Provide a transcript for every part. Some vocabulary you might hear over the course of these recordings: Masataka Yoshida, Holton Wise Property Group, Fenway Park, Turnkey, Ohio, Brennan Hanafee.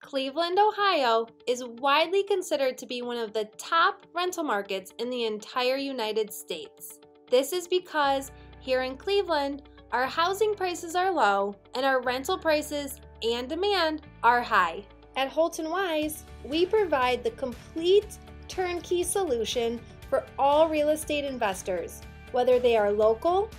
Cleveland, Ohio is widely considered to be one of the top rental markets in the entire United States. This is because here in Cleveland, our housing prices are low and our rental prices and demand are high. At Holton Wise, we provide the complete turnkey solution for all real estate investors, whether they are local,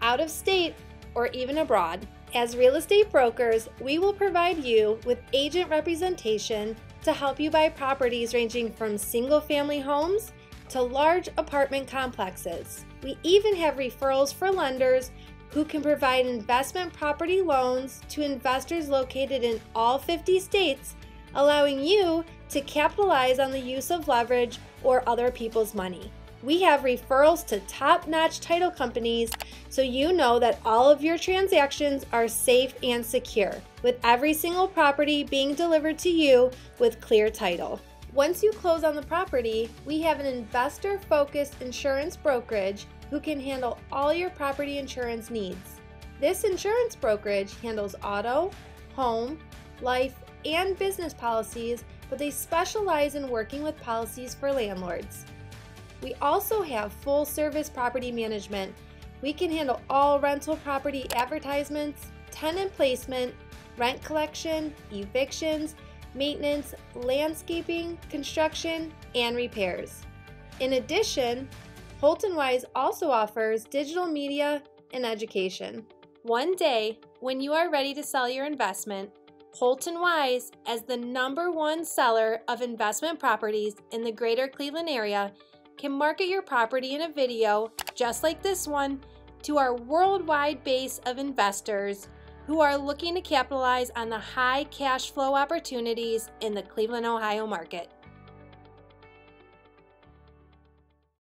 out of state, or even abroad. As real estate brokers, we will provide you with agent representation to help you buy properties ranging from single-family homes to large apartment complexes. We even have referrals for lenders who can provide investment property loans to investors located in all 50 states, allowing you to capitalize on the use of leverage or other people's money. We have referrals to top-notch title companies so you know that all of your transactions are safe and secure, with every single property being delivered to you with clear title. Once you close on the property, we have an investor-focused insurance brokerage who can handle all your property insurance needs. This insurance brokerage handles auto, home, life, and business policies, but they specialize in working with policies for landlords. We also have full-service property management. We can handle all rental property advertisements, tenant placement, rent collection, evictions, maintenance, landscaping, construction, and repairs. In addition, Holton Wise also offers digital media and education. One day, when you are ready to sell your investment, Holton Wise, as the #1 seller of investment properties in the greater Cleveland area, can market your property in a video just like this one to our worldwide base of investors who are looking to capitalize on the high cash flow opportunities in the Cleveland, Ohio market.